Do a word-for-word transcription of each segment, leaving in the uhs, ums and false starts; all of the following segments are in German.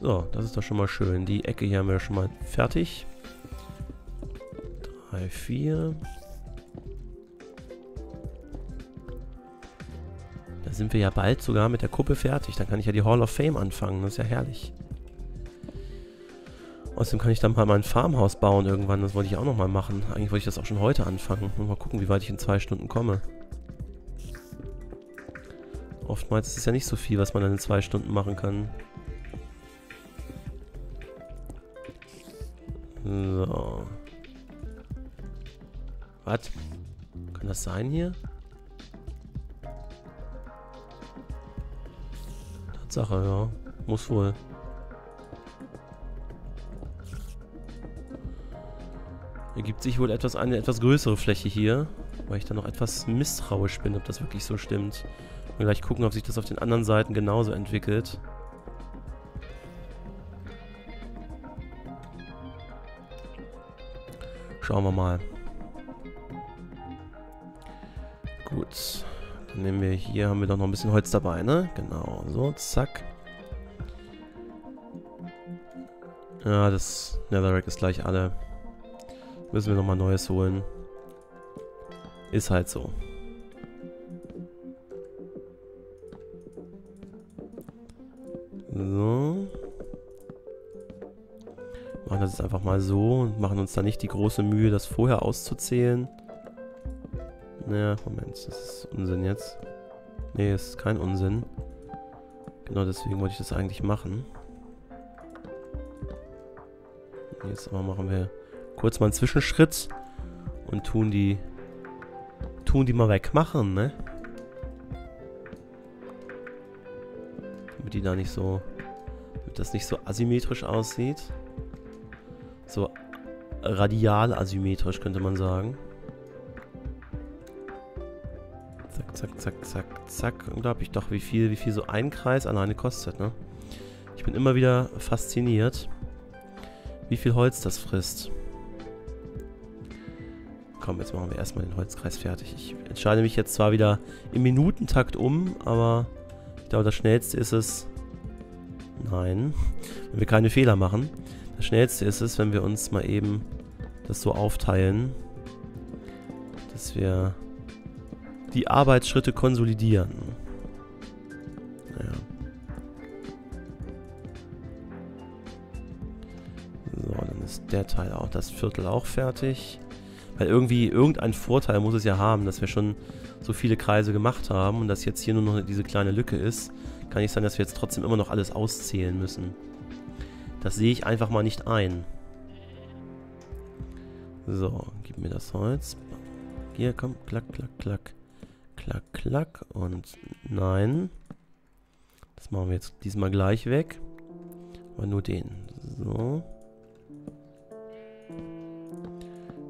So, das ist doch schon mal schön. Die Ecke hier haben wir schon mal fertig. drei, vier. Da sind wir ja bald sogar mit der Kuppel fertig. Dann kann ich ja die Hall of Fame anfangen. Das ist ja herrlich. Außerdem kann ich dann mal mein Farmhaus bauen irgendwann. Das wollte ich auch nochmal machen. Eigentlich wollte ich das auch schon heute anfangen. Und mal gucken, wie weit ich in zwei Stunden komme. Oftmals ist es ja nicht so viel, was man dann in zwei Stunden machen kann. So. Was? Kann das sein hier? Tatsache, ja. Muss wohl. Ergibt sich wohl etwas eine etwas größere Fläche hier, weil ich da noch etwas misstrauisch bin, ob das wirklich so stimmt. Und gleich gucken, ob sich das auf den anderen Seiten genauso entwickelt. Schauen wir mal. Gut, dann nehmen wir hier, haben wir doch noch ein bisschen Holz dabei, ne? Genau, so, zack. Ja, das Netherrack ist gleich alle. Müssen wir nochmal Neues holen. Ist halt so. So. Machen das jetzt einfach mal so und machen uns da nicht die große Mühe, das vorher auszuzählen. Naja, Moment, das ist Unsinn jetzt. Nee, das ist kein Unsinn. Genau deswegen wollte ich das eigentlich machen. Jetzt aber machen wir kurz mal einen Zwischenschritt und tun die tun die mal wegmachen, ne? Damit die da nicht so, damit das nicht so asymmetrisch aussieht. So radial asymmetrisch könnte man sagen. Zack, zack, zack, zack, zack. Unglaublich doch, wie viel, wie viel so ein Kreis alleine kostet, ne? Ich bin immer wieder fasziniert, wie viel Holz das frisst. Komm, jetzt machen wir erstmal den Holzkreis fertig. Ich entscheide mich jetzt zwar wieder im Minutentakt um, aber ich glaube, das Schnellste ist es... Nein, wenn wir keine Fehler machen. Das Schnellste ist es, wenn wir uns mal eben das so aufteilen, dass wir die Arbeitsschritte konsolidieren. Naja. So, dann ist der Teil auch, das Viertel auch fertig. Weil irgendwie, irgendein Vorteil muss es ja haben, dass wir schon so viele Kreise gemacht haben und dass jetzt hier nur noch diese kleine Lücke ist, kann nicht sein, dass wir jetzt trotzdem immer noch alles auszählen müssen. Das sehe ich einfach mal nicht ein. So, gib mir das Holz. Hier, komm, klack, klack, klack. Klack, klack und nein. Das machen wir jetzt diesmal gleich weg. Aber nur den. So.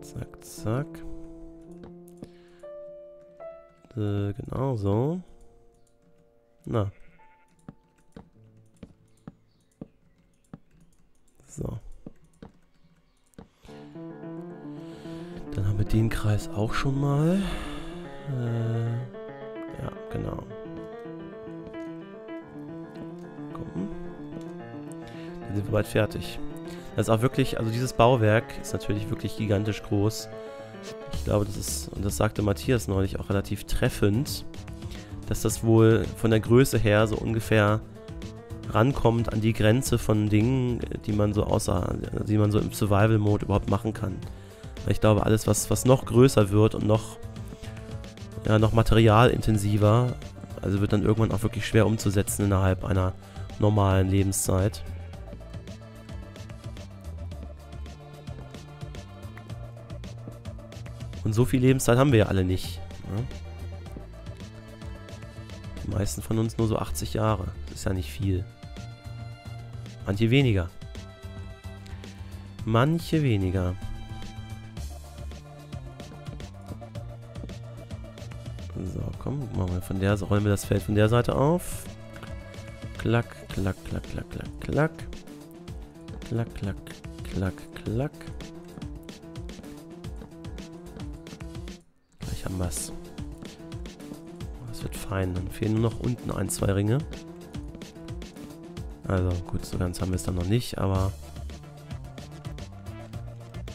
Zack, zack. Äh, genau so. Na. So. Dann haben wir den Kreis auch schon mal. Äh, ja, genau. Komm. Dann sind wir bald fertig. Das ist auch wirklich, also dieses Bauwerk ist natürlich wirklich gigantisch groß. Ich glaube, das ist, und das sagte Matthias neulich auch relativ treffend, dass das wohl von der Größe her so ungefähr rankommt an die Grenze von Dingen, die man so außer, die man so im Survival-Mode überhaupt machen kann. Ich glaube, alles, was, was noch größer wird und noch, ja, noch materialintensiver, also wird dann irgendwann auch wirklich schwer umzusetzen innerhalb einer normalen Lebenszeit. Und so viel Lebenszeit haben wir ja alle nicht. Ne? Die meisten von uns nur so achtzig Jahre. Das ist ja nicht viel. Manche weniger. Manche weniger. So, komm, machen wir von der Seite, rollen wir das Feld von der Seite auf. Klack, klack, klack, klack, klack, klack. Klack, klack, klack, klack. Haben was. Das wird fein. Dann fehlen nur noch unten ein, zwei Ringe. Also gut, so ganz haben wir es dann noch nicht, aber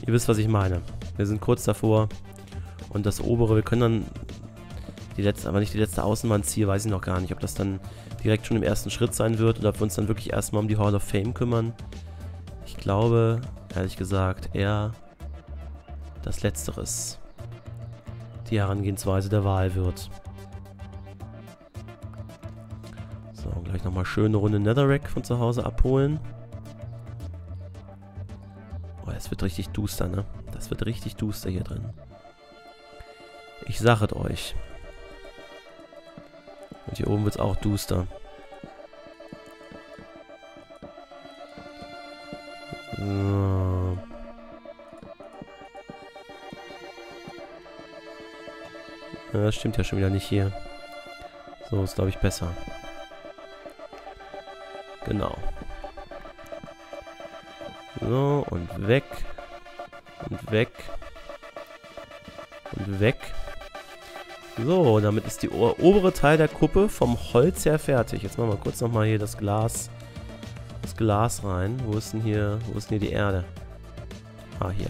ihr wisst, was ich meine. Wir sind kurz davor und das obere, wir können dann die letzte, aber nicht die letzte Außenwand ziehen, weiß ich noch gar nicht, ob das dann direkt schon im ersten Schritt sein wird oder ob wir uns dann wirklich erstmal um die Hall of Fame kümmern. Ich glaube, ehrlich gesagt, eher das Letztere ist die Herangehensweise der Wahl wird. So, gleich nochmal schöne Runde Netherrack von zu Hause abholen. Oh, das wird richtig duster, ne? Das wird richtig duster hier drin. Ich sage es euch. Und hier oben wird es auch duster. So. Ja, das stimmt ja schon wieder nicht hier. So ist, glaube ich, besser. Genau. So, und weg. Und weg. Und weg. So, damit ist die obere Teil der Kuppe vom Holz her fertig. Jetzt machen wir kurz nochmal hier das Glas, das Glas rein. Wo ist denn hier, wo ist denn hier die Erde? Ah, hier.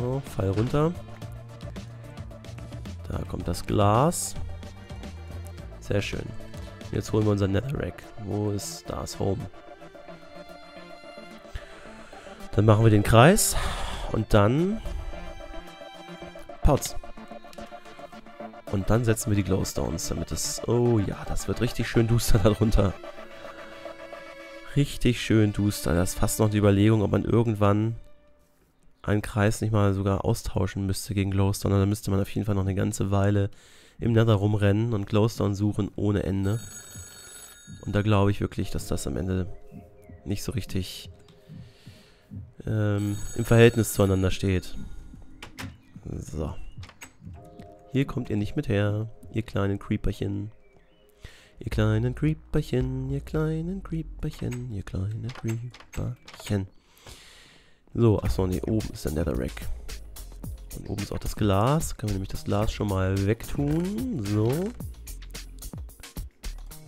So, Fall runter. Da kommt das Glas. Sehr schön. Jetzt holen wir unser Netherrack. Wo ist das Home? Dann machen wir den Kreis und dann Potz. Und dann setzen wir die Glowstones, damit es... Oh ja, das wird richtig schön duster darunter. Richtig schön duster. Das ist fast noch die Überlegung, ob man irgendwann einen Kreis nicht mal sogar austauschen müsste gegen Glowstone. Da müsste man auf jeden Fall noch eine ganze Weile im Nether rumrennen und Glowstone suchen ohne Ende. Und da glaube ich wirklich, dass das am Ende nicht so richtig ähm, im Verhältnis zueinander steht. So. Hier kommt ihr nicht mit her, ihr kleinen Creeperchen. Ihr kleinen Creeperchen, ihr kleinen Creeperchen, ihr kleinen Creeperchen. So, achso, ne, oben ist der Netherrack. Und oben ist auch das Glas. Können wir nämlich das Glas schon mal wegtun. So.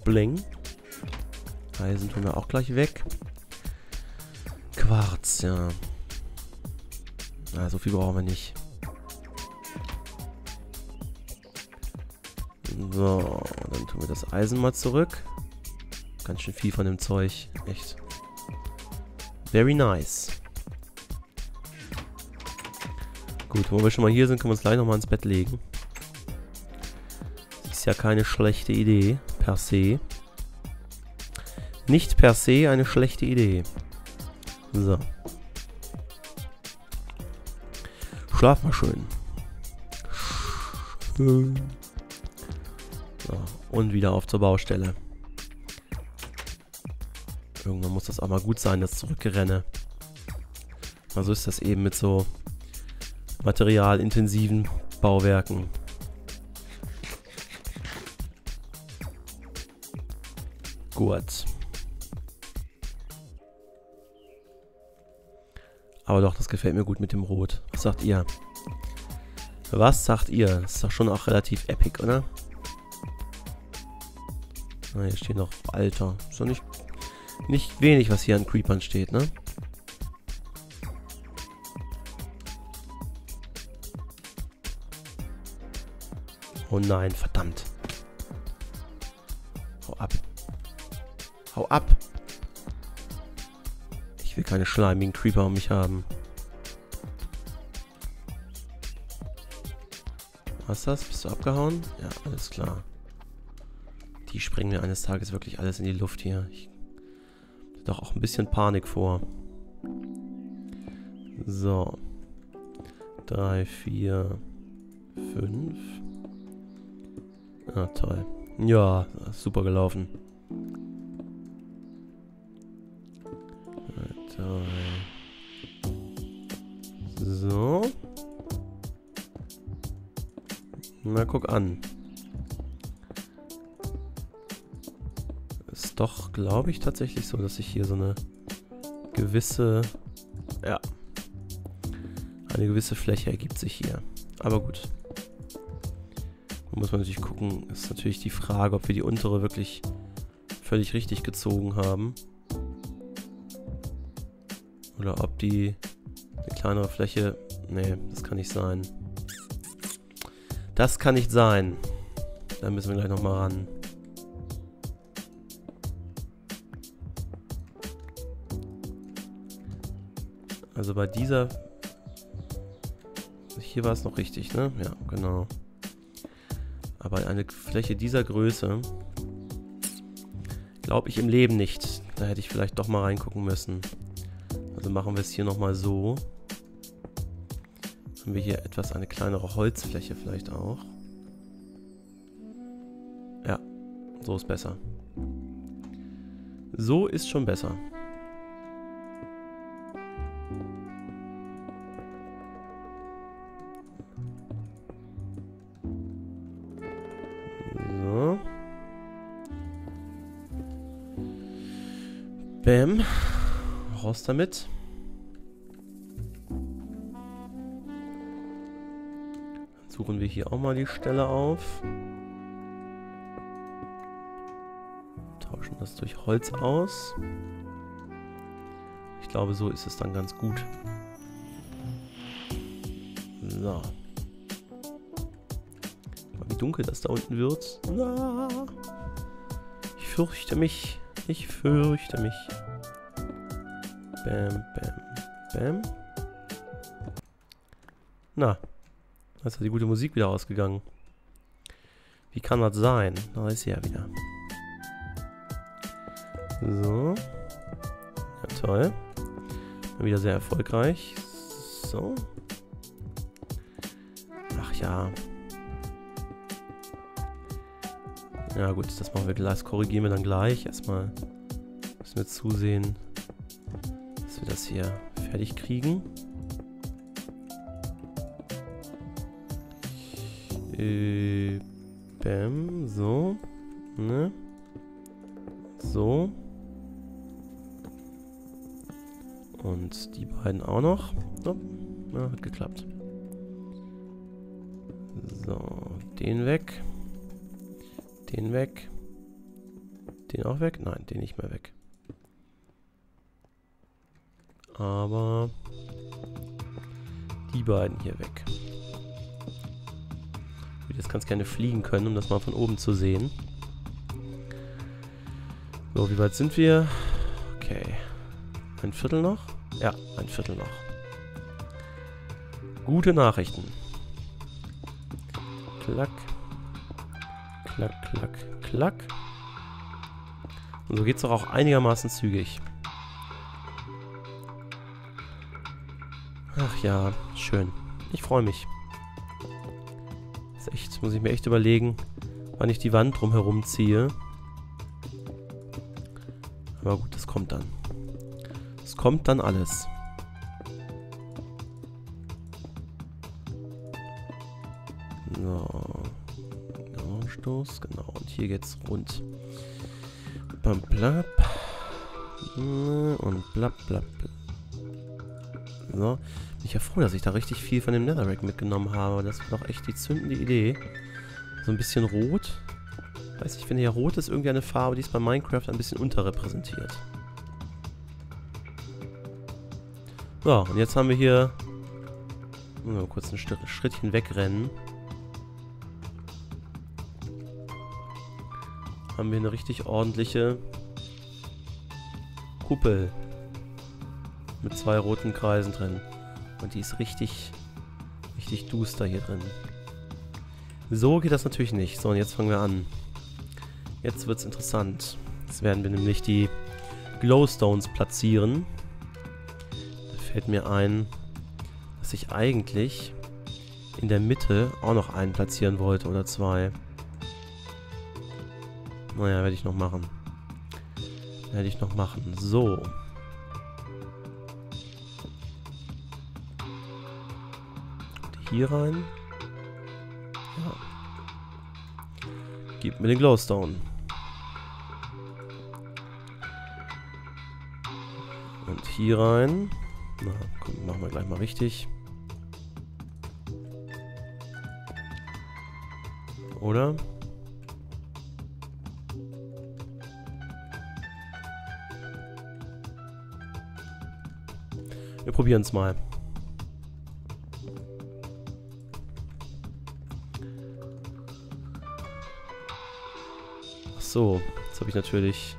Bling. Eisen tun wir auch gleich weg. Quarz, ja. Na, so viel brauchen wir nicht. So, dann tun wir das Eisen mal zurück. Ganz schön viel von dem Zeug. Echt. Very nice. Gut, wo wir schon mal hier sind, können wir uns gleich nochmal ins Bett legen. Das ist ja keine schlechte Idee. Per se. Nicht per se eine schlechte Idee. So. Schlaf mal schön. Schön. So, und wieder auf zur Baustelle. Irgendwann muss das auch mal gut sein, das Zurückgerenne. Mal so ist das eben mit so materialintensiven Bauwerken. Gut. Aber doch, das gefällt mir gut mit dem Rot. Was sagt ihr? Was sagt ihr? Das ist doch schon auch relativ epic, oder? Ah, hier steht noch Alter. Ist doch nicht, nicht wenig, was hier an Creepern steht, ne? Oh nein, verdammt. Hau ab. Hau ab. Ich will keine schleimigen Creeper um mich haben. Was ist das? Bist du abgehauen? Ja, alles klar. Die springen mir eines Tages wirklich alles in die Luft hier. Ich habe doch auch ein bisschen Panik vor. So. drei, vier, fünf. Ah, toll. Ja, super gelaufen. So. Na, guck an. Doch, glaube ich tatsächlich so, dass ich hier so eine gewisse, ja, eine gewisse Fläche ergibt sich hier. Aber gut. Da muss man natürlich gucken, ist natürlich die Frage, ob wir die untere wirklich völlig richtig gezogen haben. Oder ob die eine kleinere Fläche... Nee, das kann nicht sein. Das kann nicht sein. Da müssen wir gleich nochmal ran. Also bei dieser... Hier war es noch richtig, ne? Ja, genau. Aber eine Fläche dieser Größe... Glaube ich im Leben nicht. Da hätte ich vielleicht doch mal reingucken müssen. Also machen wir es hier nochmal so. Haben wir hier etwas eine kleinere Holzfläche vielleicht auch. Ja, so ist besser. So ist schon besser. So. Bäm. Raus damit. Dann suchen wir hier auch mal die Stelle auf. Tauschen das durch Holz aus. Ich glaube, so ist es dann ganz gut. So. Mal wie dunkel das da unten wird. Na. Ich fürchte mich. Ich fürchte mich. Bam, bam, bam. Na, da ist ja die gute Musik wieder ausgegangen. Wie kann das sein? Da ist sie ja wieder. So. Ja, toll. Wieder sehr erfolgreich. So. Ach ja. Ja gut, das machen wir gleich. Das korrigieren wir dann gleich. Erstmal müssen wir zusehen, dass wir das hier fertig kriegen. Äh, bam, so. Ne? So. Und die beiden auch noch. Oh, na, hat geklappt. So, den weg. Den weg. Den auch weg? Nein, den nicht mehr weg. Aber die beiden hier weg. Ich würde jetzt ganz gerne fliegen können, um das mal von oben zu sehen. So, wie weit sind wir? Okay. Ein Viertel noch? Ja, ein Viertel noch. Gute Nachrichten. Klack. Klack, klack, klack. Und so geht es doch auch einigermaßen zügig. Ach ja, schön. Ich freue mich. Das ist echt, muss ich mir echt überlegen, wann ich die Wand drumherum ziehe. Aber gut, das kommt dann. Das kommt dann alles. So. Stoß, genau. Und hier geht's rund. Bam, blab. Und blab, blab, blab. So. Bin ich ja froh, dass ich da richtig viel von dem Netherrack mitgenommen habe. Das war doch echt die zündende Idee. So ein bisschen rot. Weiß ich finde ja, rot ist irgendwie eine Farbe, die ist bei Minecraft ein bisschen unterrepräsentiert. So, und jetzt haben wir hier... Mal kurz ein Schrittchen wegrennen. Haben wir eine richtig ordentliche Kuppel mit zwei roten Kreisen drin. Und die ist richtig, richtig duster hier drin. So geht das natürlich nicht. So, und jetzt fangen wir an. Jetzt wird's interessant. Jetzt werden wir nämlich die Glowstones platzieren. Da fällt mir ein, dass ich eigentlich in der Mitte auch noch einen platzieren wollte oder zwei. Naja, werde ich noch machen. Werde ich noch machen. So. Hier rein. Ja. Gib mir den Glowstone. Und hier rein. Na, komm, machen wir gleich mal richtig. Oder? Wir probieren es mal. Ach so, jetzt habe ich natürlich...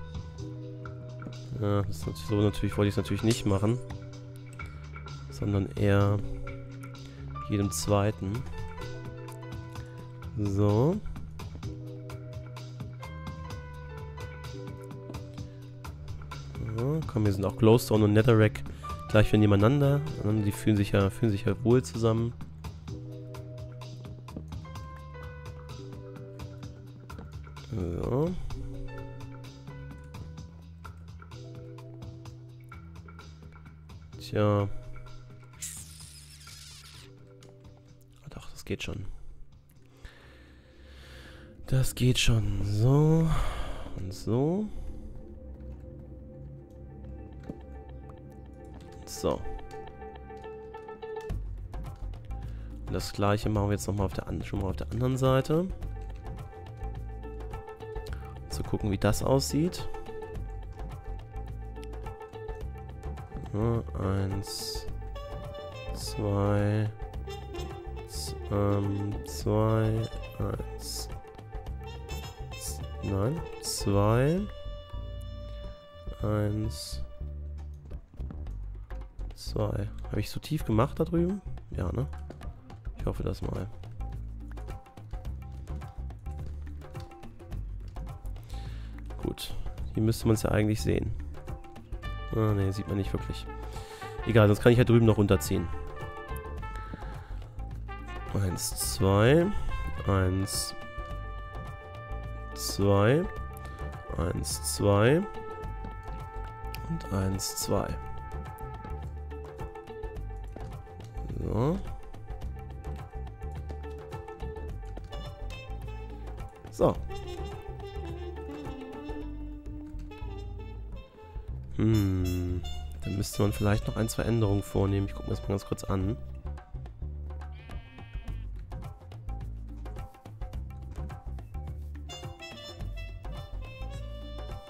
Ja, das ist natürlich so, natürlich wollte ich es natürlich nicht machen. Sondern eher jedem zweiten. So. Ja, komm, hier sind auch Glowstone und Netherrack gleich wieder nebeneinander. Die fühlen sich ja, fühlen sich ja wohl zusammen. So. Tja. Ah, doch, das geht schon. Das geht schon. So. Und so. So. Und das gleiche machen wir jetzt nochmal auf der an- schon mal auf der anderen Seite. Um zu gucken, wie das aussieht. Ja, eins, zwei, ähm, zwei, eins. Nein, zwei, eins. Habe ich so tief gemacht da drüben? Ja, ne? Ich hoffe das mal. Gut. Hier müsste man es ja eigentlich sehen. Ah, ne, sieht man nicht wirklich. Egal, sonst kann ich halt drüben noch runterziehen. Eins, zwei. Eins. Zwei. Eins, zwei. Und eins, zwei. So. Hm. Dann müsste man vielleicht noch ein, zwei Änderungen vornehmen. Ich gucke mir das mal ganz kurz an.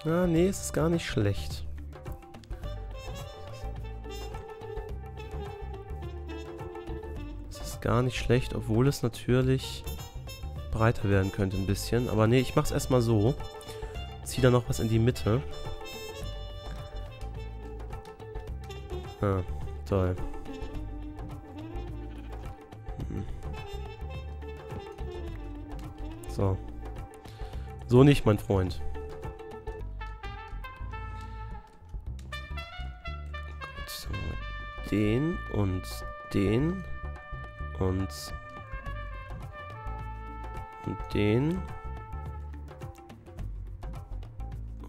Ah, nee, es ist gar nicht schlecht. Gar nicht schlecht, obwohl es natürlich breiter werden könnte ein bisschen. Aber nee, ich mach's erstmal so. Zieh da noch was in die Mitte. Ah, toll. Hm. So. So nicht, mein Freund. Gut, so. Den und den. Und, und den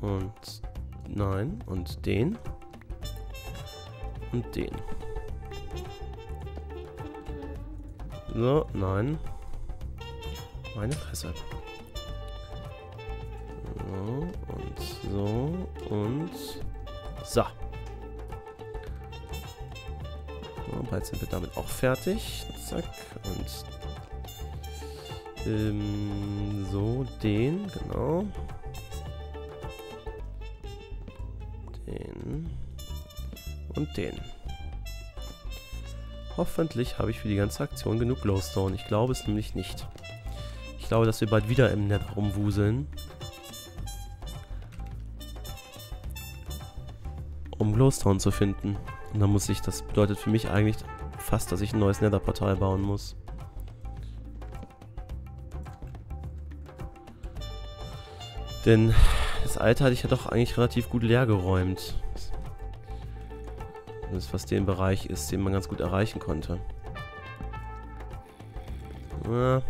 und nein und den und den. So, nein. Meine Fresse. So und so und so. Bald sind wir damit auch fertig. Zack. Und ähm, so, den, genau. Den. Und den. Hoffentlich habe ich für die ganze Aktion genug Glowstone. Ich glaube es nämlich nicht. Ich glaube, dass wir bald wieder im Nether rumwuseln. Um Glowstone zu finden. Und dann muss ich, das bedeutet für mich eigentlich fast, dass ich ein neues Nether-Portal bauen muss. Denn das alte hatte ich ja doch eigentlich relativ gut leer geräumt. Das ist, was den Bereich ist, den man ganz gut erreichen konnte. Ja,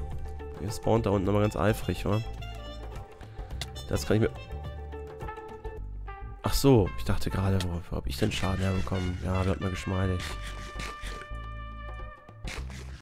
ihr spawnt da unten aber ganz eifrig, oder? Das kann ich mir... Ach so, ich dachte gerade, wo, wo habe ich denn Schaden herbekommen? Ja, bleibt mal geschmeidig.